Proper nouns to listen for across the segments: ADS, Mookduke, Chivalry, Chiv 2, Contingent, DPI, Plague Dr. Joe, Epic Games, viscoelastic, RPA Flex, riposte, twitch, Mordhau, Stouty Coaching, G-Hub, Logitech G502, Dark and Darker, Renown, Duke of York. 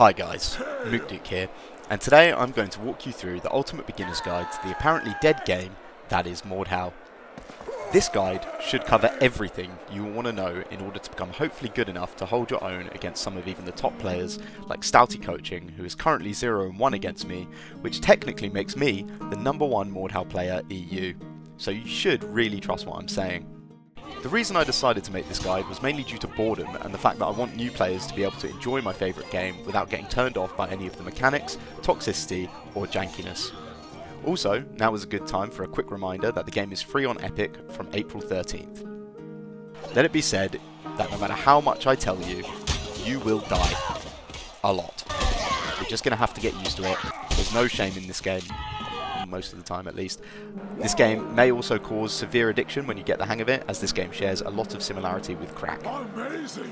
Hi guys, Mookduke here, and today I'm going to walk you through the ultimate beginner's guide to the apparently dead game that is Mordhau. This guide should cover everything you will want to know in order to become hopefully good enough to hold your own against some of even the top players like Stouty Coaching, who is currently 0-1 against me, which technically makes me the #1 Mordhau player EU, so you should really trust what I'm saying. The reason I decided to make this guide was mainly due to boredom and the fact that I want new players to be able to enjoy my favourite game without getting turned off by any of the mechanics, toxicity or jankiness. Also, now is a good time for a quick reminder that the game is free on Epic from April 13th. Let it be said that no matter how much I tell you, you will die. A lot. You're just going to have to get used to it. There's no shame in this game. Most of the time at least. This game may also cause severe addiction when you get the hang of it, as this game shares a lot of similarity with crack. Amazing.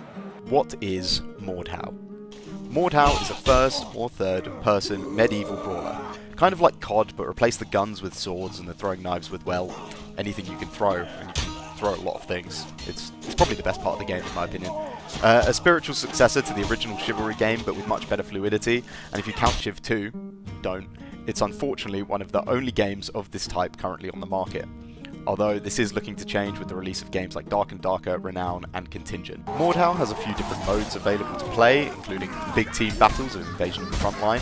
What is Mordhau? Mordhau is a first or third person medieval brawler. Kind of like COD, but replace the guns with swords and the throwing knives with, well, anything you can throw, and you can throw a lot of things. It's probably the best part of the game in my opinion. A spiritual successor to the original Chivalry game, but with much better fluidity, and if you count Chiv 2, don't. It's unfortunately one of the only games of this type currently on the market, although this is looking to change with the release of games like Dark and Darker, Renown and Contingent. Mordhau has a few different modes available to play, including big team battles or invasion of the frontline,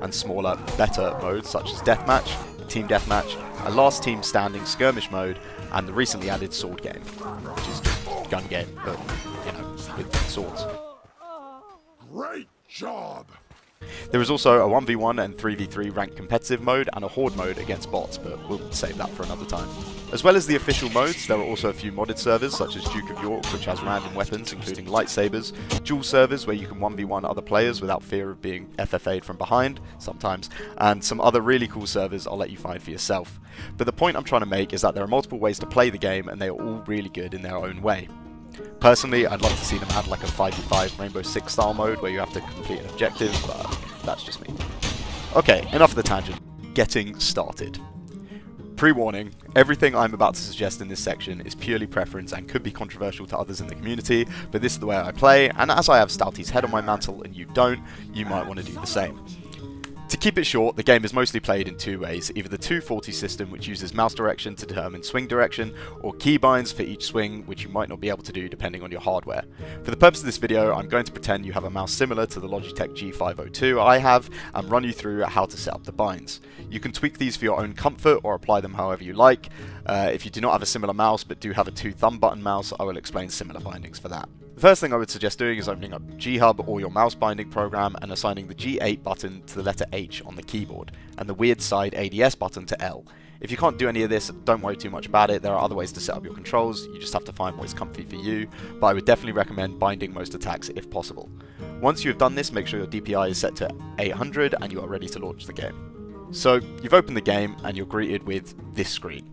and smaller, better modes such as Deathmatch, Team Deathmatch, a last team standing skirmish mode, and the recently added sword game, which is a gun game, but you know, with swords. Great job! There is also a 1v1 and 3v3 ranked competitive mode and a horde mode against bots, but we'll save that for another time. As well as the official modes, there are also a few modded servers such as Duke of York, which has random weapons including lightsabers, dual servers where you can 1v1 other players without fear of being FFA'd from behind, sometimes, and some other really cool servers I'll let you find for yourself. But the point I'm trying to make is that there are multiple ways to play the game and they are all really good in their own way. Personally, I'd love to see them add like a 5v5 Rainbow 6 style mode where you have to complete an objective, but that's just me. Okay, enough of the tangent. Getting started. Pre-warning, everything I'm about to suggest in this section is purely preference and could be controversial to others in the community, but this is the way I play, and as I have Stouty's head on my mantle and you don't, you might want to do the same. To keep it short, the game is mostly played in two ways, either the 240 system, which uses mouse direction to determine swing direction, or keybinds for each swing, which you might not be able to do depending on your hardware. For the purpose of this video, I'm going to pretend you have a mouse similar to the Logitech G502 I have, and run you through how to set up the binds. You can tweak these for your own comfort, or apply them however you like. If you do not have a similar mouse, but do have a 2-thumb button mouse, I will explain similar bindings for that. The first thing I would suggest doing is opening up G-Hub or your mouse binding program and assigning the G8 button to the letter H on the keyboard and the weird side ADS button to L. If you can't do any of this, don't worry too much about it, there are other ways to set up your controls, you just have to find what's comfy for you, but I would definitely recommend binding most attacks if possible. Once you have done this, make sure your DPI is set to 800 and you are ready to launch the game. So, you've opened the game and you're greeted with this screen.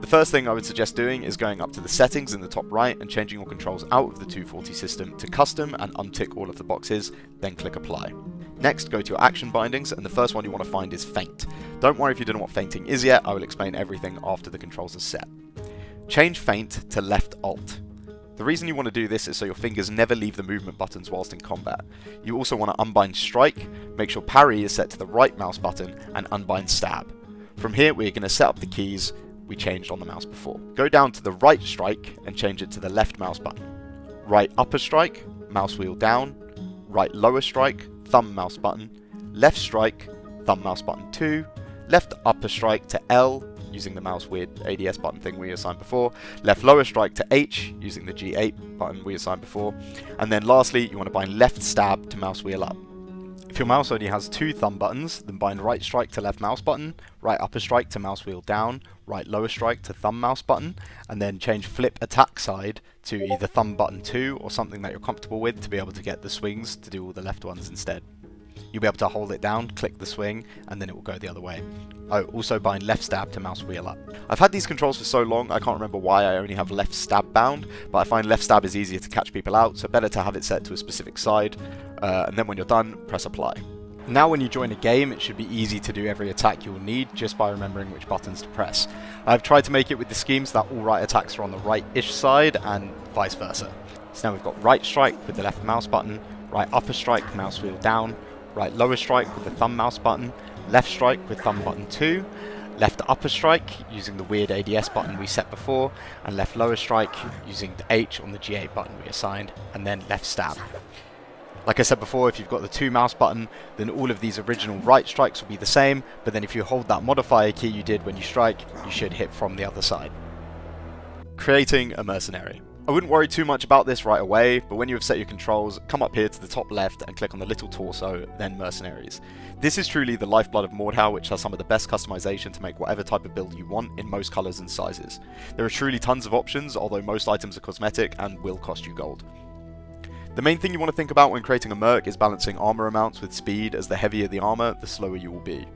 The first thing I would suggest doing is going up to the settings in the top right and changing your controls out of the 240 system to custom and untick all of the boxes, then click apply. Next, go to your action bindings and the first one you want to find is feint. Don't worry if you don't know what feinting is yet, I will explain everything after the controls are set. Change feint to left alt. The reason you want to do this is so your fingers never leave the movement buttons whilst in combat. You also want to unbind strike, make sure parry is set to the right mouse button and unbind stab. From here we're going to set up the keys we changed on the mouse before. Go down to the right strike and change it to the left mouse button. Right upper strike, mouse wheel down. Right lower strike, thumb mouse button. Left strike, thumb mouse button 2. Left upper strike to L, using the mouse weird ADS button thing we assigned before. Left lower strike to H, using the G8 button we assigned before. And then lastly, you want to bind left stab to mouse wheel up. If your mouse only has 2 thumb buttons, then bind right strike to left mouse button, right upper strike to mouse wheel down, right lower strike to thumb mouse button, and then change flip attack side to either thumb button 2 or something that you're comfortable with to be able to get the swings to do all the left ones instead. You'll be able to hold it down, click the swing, and then it will go the other way. Oh, also bind left stab to mouse wheel up. I've had these controls for so long, I can't remember why I only have left stab bound, but I find left stab is easier to catch people out, so better to have it set to a specific side, and then when you're done, press apply. Now when you join a game, it should be easy to do every attack you'll need just by remembering which buttons to press. I've tried to make it with the schemes that all right attacks are on the right-ish side, and vice versa. So now we've got right strike with the left mouse button, right upper strike mouse wheel down, right lower strike with the thumb mouse button, left strike with thumb button 2, left upper strike using the weird ADS button we set before, and left lower strike using the H on the G8 button we assigned, and then left stab. Like I said before, if you've got the 2 mouse button, then all of these original right strikes will be the same, but then if you hold that modifier key you did when you strike, you should hit from the other side. Creating a mercenary. I wouldn't worry too much about this right away, but when you have set your controls, come up here to the top left and click on the little torso, then mercenaries. This is truly the lifeblood of Mordhau, which has some of the best customization to make whatever type of build you want in most colors and sizes. There are truly tons of options, although most items are cosmetic and will cost you gold. The main thing you want to think about when creating a merc is balancing armor amounts with speed, as the heavier the armor, the slower you will be.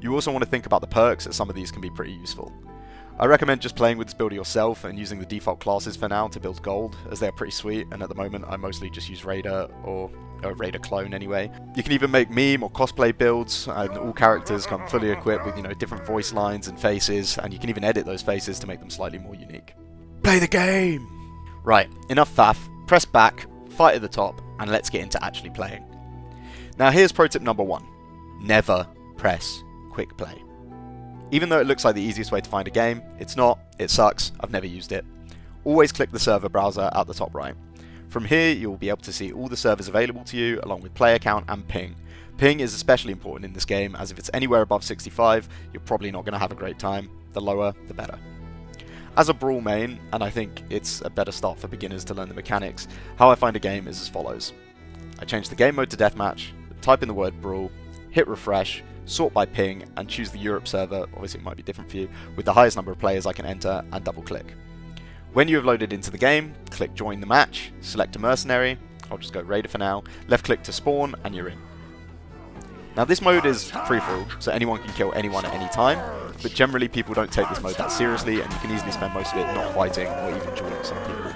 You also want to think about the perks, as some of these can be pretty useful. I recommend just playing with this builder yourself and using the default classes for now to build gold, as they're pretty sweet, and at the moment I mostly just use Raider or Raider clone anyway. You can even make meme or cosplay builds, and all characters come fully equipped with, you know, different voice lines and faces, and you can even edit those faces to make them slightly more unique. Play the game! Right, enough faff, press back, fight at the top, and let's get into actually playing. Now here's pro tip number 1. Never press quick play. Even though it looks like the easiest way to find a game, it's not, it sucks, I've never used it. Always click the server browser at the top right. From here you'll be able to see all the servers available to you along with player count and ping. Ping is especially important in this game, as if it's anywhere above 65 you're probably not going to have a great time, the lower the better. As a brawl main, and I think it's a better start for beginners to learn the mechanics, how I find a game is as follows. I change the game mode to deathmatch, type in the word brawl, hit refresh, sort by ping, and choose the Europe server, obviously it might be different for you, with the highest number of players I can enter, and double click. When you have loaded into the game, click join the match, select a mercenary, I'll just go Raider for now, left click to spawn, and you're in. Now this mode is free-for-all, so anyone can kill anyone at any time, but generally people don't take this mode that seriously, and you can easily spend most of it not fighting or even joining some people.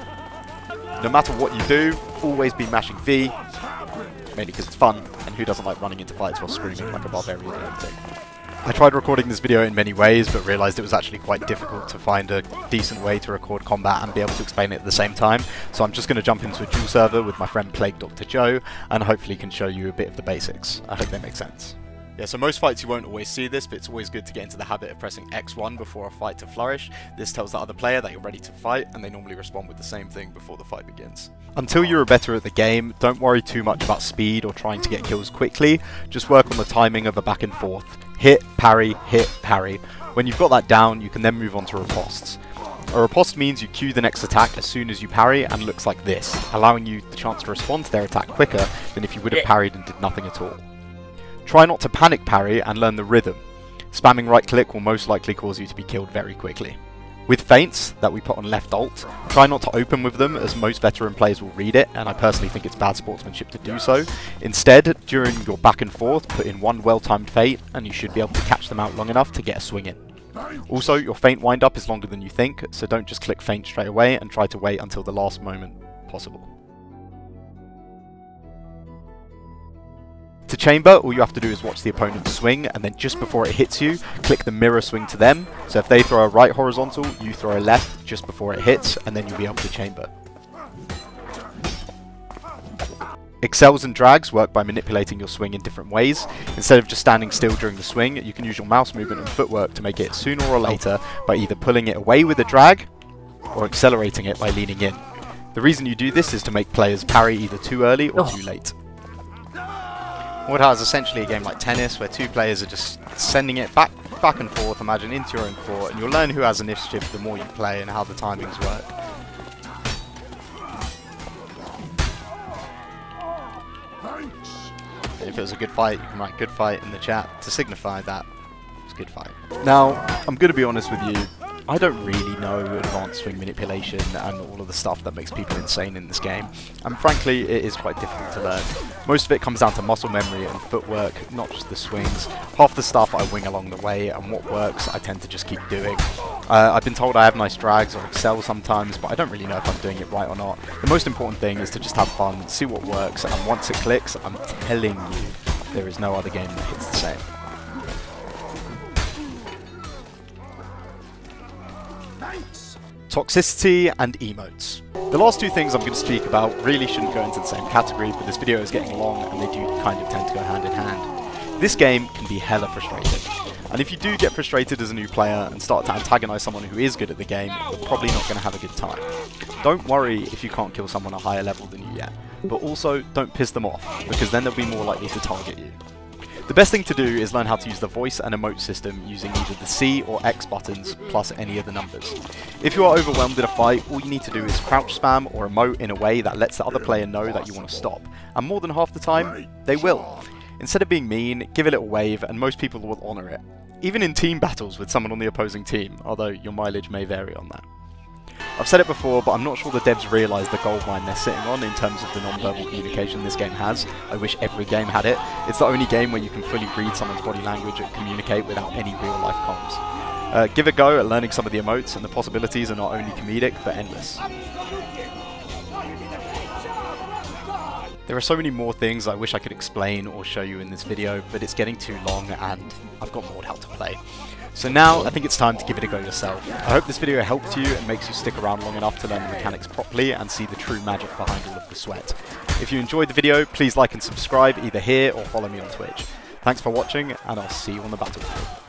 No matter what you do, always be mashing V, mainly because it's fun, and who doesn't like running into fights while screaming like a barbarian or anything. I tried recording this video in many ways, but realised it was actually quite difficult to find a decent way to record combat and be able to explain it at the same time, so I'm just going to jump into a dual server with my friend Plague Dr. Joe, and hopefully can show you a bit of the basics. I hope that makes sense. Yeah, so most fights you won't always see this, but it's always good to get into the habit of pressing X1 before a fight to flourish. This tells the other player that you're ready to fight, and they normally respond with the same thing before the fight begins. Until you are better at the game, don't worry too much about speed or trying to get kills quickly, just work on the timing of a back and forth. Hit, parry, hit, parry. When you've got that down, you can then move on to ripostes. A riposte means you queue the next attack as soon as you parry, and looks like this, allowing you the chance to respond to their attack quicker than if you would have parried and did nothing at all. Try not to panic parry and learn the rhythm. Spamming right click will most likely cause you to be killed very quickly. With feints, that we put on left alt, try not to open with them, as most veteran players will read it, and I personally think it's bad sportsmanship to do so. Instead, during your back and forth, put in one well-timed feint, and you should be able to catch them out long enough to get a swing in. Also, your feint wind-up is longer than you think, so don't just click feint straight away and try to wait until the last moment possible. To chamber, all you have to do is watch the opponent swing, and then just before it hits you, click the mirror swing to them, so if they throw a right horizontal, you throw a left just before it hits, and then you'll be able to chamber. Excels and drags work by manipulating your swing in different ways. Instead of just standing still during the swing, you can use your mouse movement and footwork to make it sooner or later by either pulling it away with a drag, or accelerating it by leaning in. The reason you do this is to make players parry either too early or too late. Mordhau is essentially a game like tennis, where two players are just sending it back and forth, imagine, into your own court, and you'll learn who has initiative the more you play and how the timings work. If it was a good fight, you can write good fight in the chat to signify that it's a good fight. Now, I'm going to be honest with you, I don't really know advanced swing manipulation and all of the stuff that makes people insane in this game, and frankly it is quite difficult to learn. Most of it comes down to muscle memory and footwork, not just the swings. Half the stuff I wing along the way, and what works I tend to just keep doing. I've been told I have nice drags or excel sometimes, but I don't really know if I'm doing it right or not. The most important thing is to just have fun, see what works, and once it clicks, I'm telling you, there is no other game that hits the same. toxicity and emotes. The last two things I'm going to speak about really shouldn't go into the same category, but this video is getting long and they do kind of tend to go hand in hand. This game can be hella frustrating. And if you do get frustrated as a new player and start to antagonize someone who is good at the game, you're probably not going to have a good time. Don't worry if you can't kill someone a higher level than you yet, but also don't piss them off, because then they'll be more likely to target you. The best thing to do is learn how to use the voice and emote system using either the C or X buttons plus any of the numbers. If you are overwhelmed in a fight, all you need to do is crouch spam or emote in a way that lets the other player know that you want to stop, and more than half the time, they will. Instead of being mean, give a little wave and most people will honour it, even in team battles with someone on the opposing team, although your mileage may vary on that. I've said it before, but I'm not sure the devs realise the goldmine they're sitting on in terms of the non-verbal communication this game has. I wish every game had it. It's the only game where you can fully read someone's body language and communicate without any real-life comms. Give a go at learning some of the emotes, and the possibilities are not only comedic, but endless. There are so many more things I wish I could explain or show you in this video, but it's getting too long and I've got Mordhau to play. So now I think it's time to give it a go yourself. I hope this video helped you and makes you stick around long enough to learn the mechanics properly and see the true magic behind all of the sweat. If you enjoyed the video, please like and subscribe either here or follow me on Twitch. Thanks for watching and I'll see you on the battlefield.